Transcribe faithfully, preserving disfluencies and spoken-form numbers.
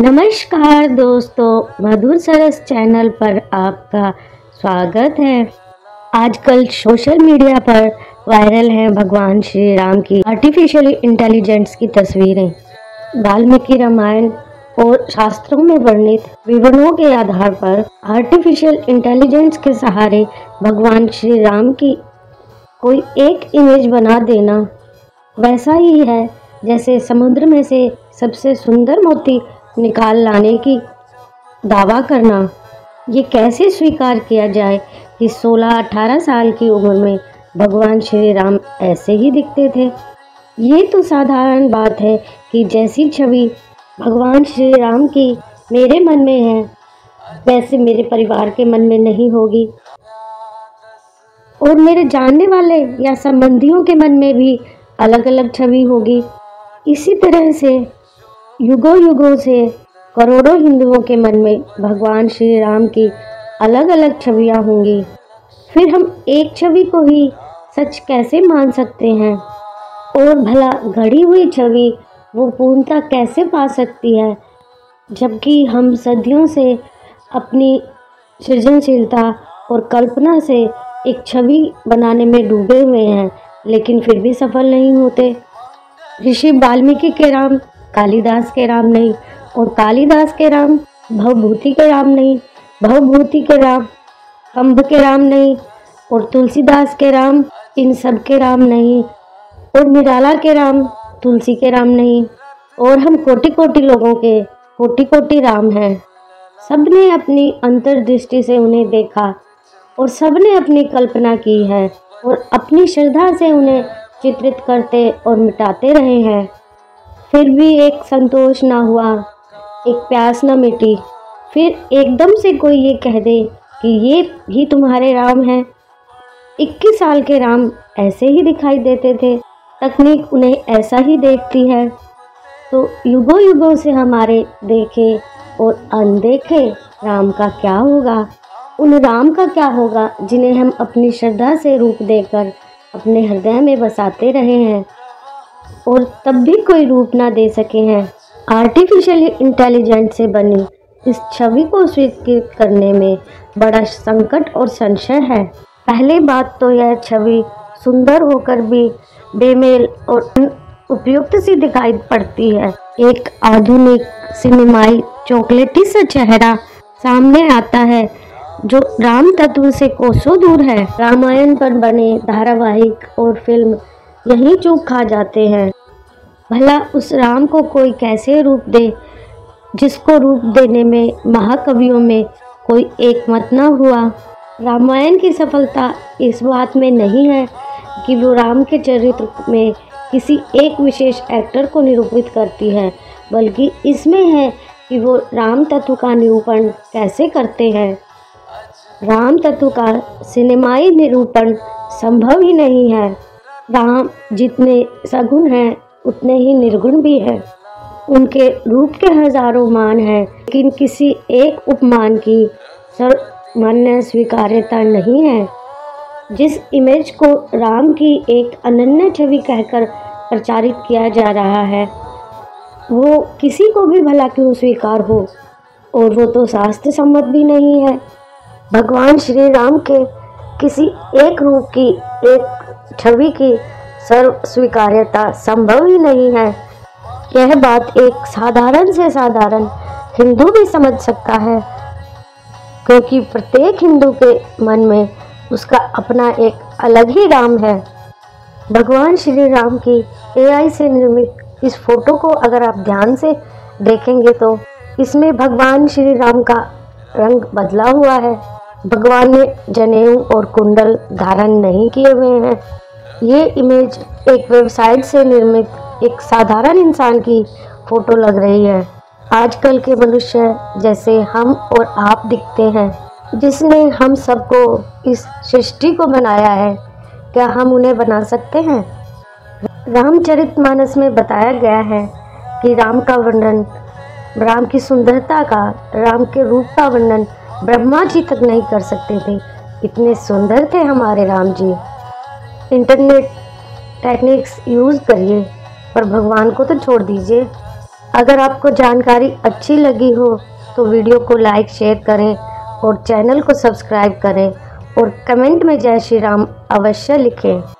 नमस्कार दोस्तों, मधुर सरस चैनल पर आपका स्वागत है। आजकल सोशल मीडिया पर वायरल हैं भगवान श्री राम की आर्टिफिशियल इंटेलिजेंस की तस्वीरें। वाल्मीकि रामायण और शास्त्रों में वर्णित विवरणों के आधार पर आर्टिफिशियल इंटेलिजेंस के सहारे भगवान श्री राम की कोई एक इमेज बना देना वैसा ही है जैसे समुद्र में से सबसे सुंदर मोती निकाल लाने की दावा करना। ये कैसे स्वीकार किया जाए कि सोलह अठारह साल की उम्र में भगवान श्री राम ऐसे ही दिखते थे। ये तो साधारण बात है कि जैसी छवि भगवान श्री राम की मेरे मन में है वैसे मेरे परिवार के मन में नहीं होगी, और मेरे जानने वाले या संबंधियों के मन में भी अलग अलग छवि होगी। इसी तरह से युगों युगों से करोड़ों हिंदुओं के मन में भगवान श्री राम की अलग अलग छवियां होंगी। फिर हम एक छवि को ही सच कैसे मान सकते हैं, और भला गढ़ी हुई छवि वो पूर्णता कैसे पा सकती है, जबकि हम सदियों से अपनी सृजनशीलता और कल्पना से एक छवि बनाने में डूबे हुए हैं लेकिन फिर भी सफल नहीं होते। ऋषि वाल्मीकि के राम कालिदास के राम नहीं, और कालिदास के राम भवभूति के राम नहीं, भवभूति के राम कंब के राम नहीं, और तुलसीदास के राम इन सब के राम नहीं, और निराला के राम तुलसी के राम नहीं, और हम कोटि कोटि लोगों के कोटि कोटि राम हैं। सब ने अपनी अंतर्दृष्टि से उन्हें देखा और सब ने अपनी कल्पना की है और अपनी श्रद्धा से उन्हें चित्रित करते और मिटाते रहे हैं। फिर भी एक संतोष ना हुआ, एक प्यास ना मिटी। फिर एकदम से कोई ये कह दे कि ये ही तुम्हारे राम हैं। इक्कीस साल के राम ऐसे ही दिखाई देते थे, तकनीक उन्हें ऐसा ही देखती है। तो युगों युगों से हमारे देखे और अनदेखे राम का क्या होगा, उन राम का क्या होगा जिन्हें हम अपनी श्रद्धा से रूप देकर अपने हृदय में बसाते रहे हैं और तब भी कोई रूप ना दे सके हैं। आर्टिफिशियल इंटेलिजेंस से बनी इस छवि को स्वीकृत करने में बड़ा संकट और संशय है। पहले बात तो यह छवि सुंदर होकर भी बेमेल और उपयुक्त सी दिखाई पड़ती है। एक आधुनिक सिनेमाई चॉकलेटी सा चेहरा सामने आता है जो राम तत्व से कोसों दूर है। रामायण पर बने धारावाहिक और फिल्म यही चूक खा जाते हैं। भला उस राम को कोई कैसे रूप दे जिसको रूप देने में महाकवियों में कोई एक मत न हुआ। रामायण की सफलता इस बात में नहीं है कि वो राम के चरित्र में किसी एक विशेष एक्टर को निरूपित करती है, बल्कि इसमें है कि वो राम तत्व का निरूपण कैसे करते हैं। राम तत्व का सिनेमाई निरूपण संभव ही नहीं है। राम जितने सगुण हैं उतने ही निर्गुण भी हैं। उनके रूप के हजारों मान हैं लेकिन किसी एक उपमान की सर्वमान्य स्वीकार्यता नहीं है। जिस इमेज को राम की एक अनन्य छवि कहकर प्रचारित किया जा रहा है वो किसी को भी भला क्यों स्वीकार हो, और वो तो शास्त्र सम्मत भी नहीं है। भगवान श्री राम के किसी एक रूप की एक छवि की सर्व स्वीकार्यता संभव ही नहीं है। यह बात एक साधारण से साधारण हिंदू भी समझ सकता है, क्योंकि प्रत्येक हिंदू के मन में उसका अपना एक अलग ही राम है। भगवान श्री राम की एआई से निर्मित इस फोटो को अगर आप ध्यान से देखेंगे तो इसमें भगवान श्री राम का रंग बदला हुआ है। भगवान ने जनेऊ और कुंडल धारण नहीं किए हुए हैं। ये इमेज एक वेबसाइट से निर्मित एक साधारण इंसान की फोटो लग रही है। आजकल के मनुष्य जैसे हम और आप दिखते हैं, जिसने हम सबको इस सृष्टि को बनाया है, क्या हम उन्हें बना सकते हैं? रामचरितमानस में बताया गया है कि राम का वर्णन, राम की सुंदरता का, राम के रूप का वर्णन ब्रह्मा जी तक नहीं कर सकते थे। इतने सुंदर थे हमारे Ram ji. Internet techniques use करिए पर भगवान को तो छोड़ दीजिए। अगर आपको जानकारी अच्छी लगी हो तो वीडियो को लाइक शेयर करें और चैनल को सब्सक्राइब करें और कमेंट में जय श्री राम अवश्य लिखें।